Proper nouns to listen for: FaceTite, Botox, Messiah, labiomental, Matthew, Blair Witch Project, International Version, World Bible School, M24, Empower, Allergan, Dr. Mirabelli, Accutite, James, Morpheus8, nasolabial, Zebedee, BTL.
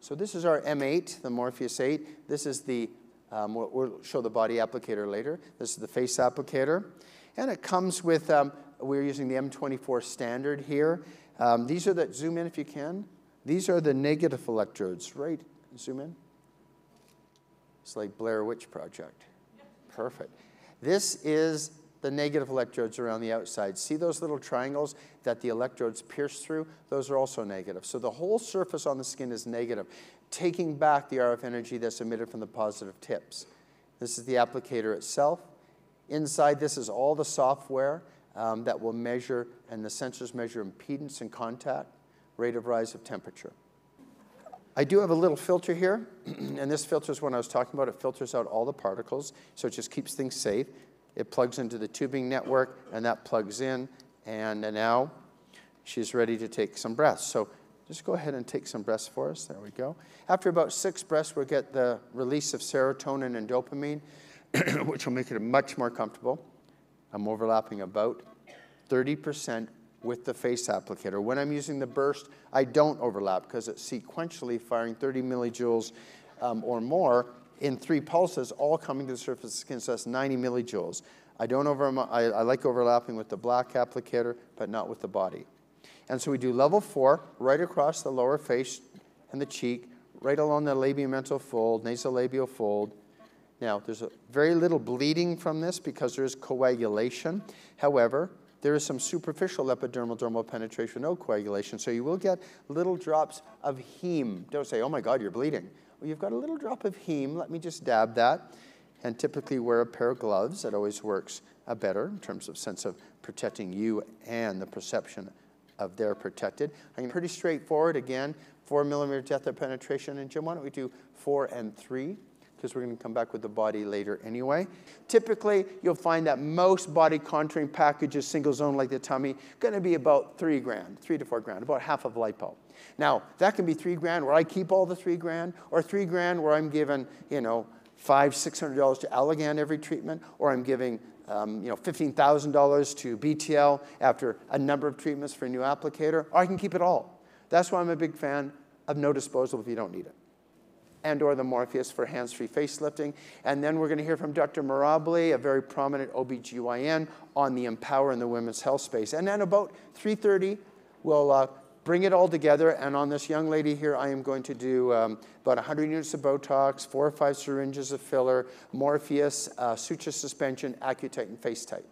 So this is our M8, the Morpheus8. This is the, we'll show the body applicator later. This is the face applicator. And it comes with, we're using the M24 standard here. These are the, zoom in if you can. These are the negative electrodes, right? Zoom in. It's like Blair Witch Project. Perfect. This is the negative electrodes around the outside. See those little triangles that the electrodes pierce through? Those are also negative. So the whole surface on the skin is negative, taking back the RF energy that's emitted from the positive tips. This is the applicator itself. Inside, this is all the software that will measure, and the sensors measure impedance and contact, rate of rise of temperature. I do have a little filter here, and this filter is what I was talking about. It filters out all the particles, so it just keeps things safe. It plugs into the tubing network, and that plugs in, and now she's ready to take some breaths. So just go ahead and take some breaths for us. There we go. After about 6 breaths, we'll get the release of serotonin and dopamine, which will make it much more comfortable. I'm overlapping about 30% with the face applicator. When I'm using the burst, I don't overlap because it's sequentially firing 30 millijoules or more in 3 pulses, all coming to the surface of the skin, so that's 90 millijoules. I like overlapping with the black applicator, but not with the body. And so we do level 4, right across the lower face and the cheek, right along the labiomental fold, nasolabial fold. Now, there's very little bleeding from this because there is coagulation. However, there is some superficial epidermal dermal penetration, no coagulation, so you will get little drops of heme. Don't say, oh my God, you're bleeding. Well, you've got a little drop of heme. Let me just dab that. And typically wear a pair of gloves. That always works better in terms of sense of protecting you and the perception of they're protected. I'm pretty straightforward. Again, 4 millimeter depth of penetration. And Jim, why don't we do 4 and 3? Because we're going to come back with the body later anyway. Typically, you'll find that most body contouring packages, single zone like the tummy, going to be about $3 grand, $3 to $4 grand, about half of lipo. Now, that can be $3 grand where I keep all the $3 grand, or $3 grand where I'm giving, you know, $500, $600 to Allergan every treatment, or I'm giving, you know, $15,000 to BTL after a number of treatments for a new applicator, or I can keep it all. That's why I'm a big fan of no disposal if you don't need it, and or the Morpheus for hands-free facelifting. And then we're going to hear from Dr. Mirabelli, a very prominent OBGYN, on the Empower in the women's health space. And then about 3:30, we'll bring it all together. And on this young lady here, I am going to do about 100 units of Botox, 4 or 5 syringes of filler, Morpheus, suture suspension, Accutite, and FaceTite.